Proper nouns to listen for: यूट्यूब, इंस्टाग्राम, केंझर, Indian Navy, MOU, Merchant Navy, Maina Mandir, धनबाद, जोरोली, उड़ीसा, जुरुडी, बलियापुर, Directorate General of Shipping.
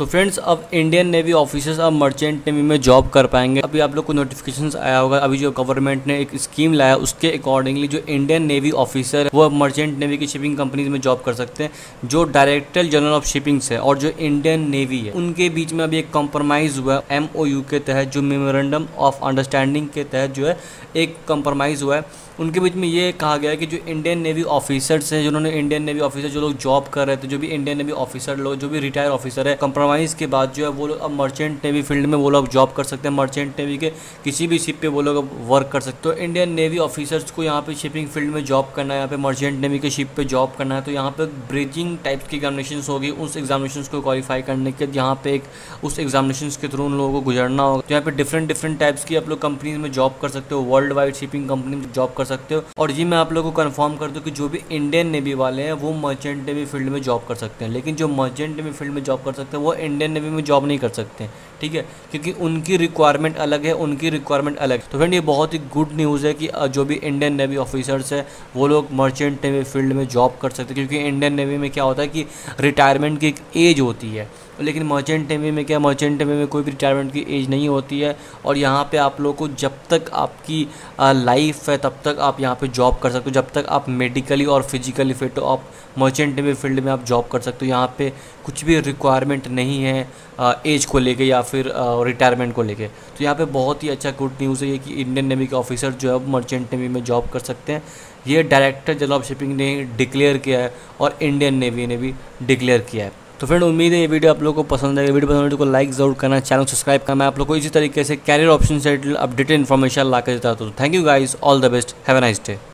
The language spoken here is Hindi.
तो फ्रेंड्स अब इंडियन नेवी ऑफिसर्स अब मर्चेंट नेवी में जॉब कर पाएंगे। अभी आप लोग को नोटिफिकेशंस आया होगा, अभी जो गवर्नमेंट ने एक स्कीम लाया उसके अकॉर्डिंगली जो इंडियन नेवी ऑफिसर वो मर्चेंट नेवी की शिपिंग कंपनीज में जॉब कर सकते हैं। जो डायरेक्टर जनरल ऑफ शिपिंग्स है और जो इंडियन नेवी है उनके बीच में अभी एक कॉम्प्रोमाइज़ हुआ है MOU के तहत, जो मेमोरेंडम ऑफ अंडरस्टैंडिंग के तहत जो है एक कॉम्प्रोमाइज़ हुआ है। उनके बीच में ये कहा गया है कि जो इंडियन नेवी ऑफिसर्स हैं, जिन्होंने इंडियन नेवी ऑफिसर जो लोग जॉब कर रहे थे, जो भी इंडियन नेवी ऑफिसर लोग जो भी रिटायर ऑफिसर है, कॉम्प्रोमाइज़ के बाद जो है वो लोग अब मर्चेंट नेवी फील्ड में वो लोग जॉब कर सकते हैं। मर्चेंट नेवी के किसी भी शिप पे वो लोग अब वर्क कर सकते हो। इंडियन नेवी ऑफिसर्स को यहाँ पे शिपिंग फील्ड में जॉब करना है, यहाँ पे मर्चेंट नेवी के शिप पे जॉब करना है, तो यहाँ पे ब्रीजिंग टाइप्स की एग्जामिनेशंस होगी। उस एग्जामिनेशंस को क्वालिफाई करने के यहाँ पे उस एग्जामिनेशंस के थ्रू उन लोगों को गुजरना होगा। तो यहाँ पे डिफरेंट डिफरेंट टाइप्स की आप लोग कंपनीज में जॉब कर सकते हो, वर्ल्ड वाइड शिपिंग कंपनी में जॉब कर सकते हो। और ये मैं आप लोगों को कंफर्म कर दूँ कि जो भी इंडियन नेवी वाले हैं वो मर्चेंट नेवी फील्ड में जॉब कर सकते हैं, लेकिन जो मर्चेंट नेवी फील्ड में जॉब कर सकते हैं वो इंडियन नेवी में जॉब नहीं कर सकते, ठीक है, क्योंकि उनकी रिक्वायरमेंट अलग है, उनकी रिक्वायरमेंट अलग। तो फ्रेंड ये बहुत ही गुड न्यूज़ है कि जो भी इंडियन नेवी ऑफिसर्स है वो लोग मर्चेंट नेवी फील्ड में जॉब कर सकते हैं, क्योंकि इंडियन नेवी में क्या होता है कि रिटायरमेंट की एक एज होती है, लेकिन मर्चेंट नेवी में क्या, मर्चेंट नेवी में कोई भी रिटायरमेंट की एज नहीं होती है। और यहाँ पे आप लोग को जब तक आपकी लाइफ है तब तक आप यहाँ पे जॉब कर सकते हो, जब तक आप मेडिकली और फिजिकली फिट हो आप मर्चेंट नेवी फील्ड में आप जॉब कर सकते हो। यहाँ पे कुछ भी रिक्वायरमेंट नहीं है एज को लेके या फिर रिटायरमेंट को लेके। तो यहाँ पे बहुत ही अच्छा गुड न्यूज़ है कि इंडियन नेवी के ऑफिसर जो है मर्चेंट नेवी में जॉब कर सकते हैं। ये डायरेक्टर जनरल ऑफ शिपिंग ने डिक्लेयर किया है और इंडियन नेवी ने भी डिक्लेयर किया है। तो फ्रेंड उम्मीद है ये वीडियो आप लोगों को पसंद आएगी। वीडियो पसंद आए तो लाइक जरूर करना, चैनल सब्सक्राइब करना। मैं आप लोगों को इसी तरीके से कैरियर ऑप्शन से अपडेटेड इन्फॉर्मेशन लाकर देता हूं। Thank you guys, all the best, have a nice day.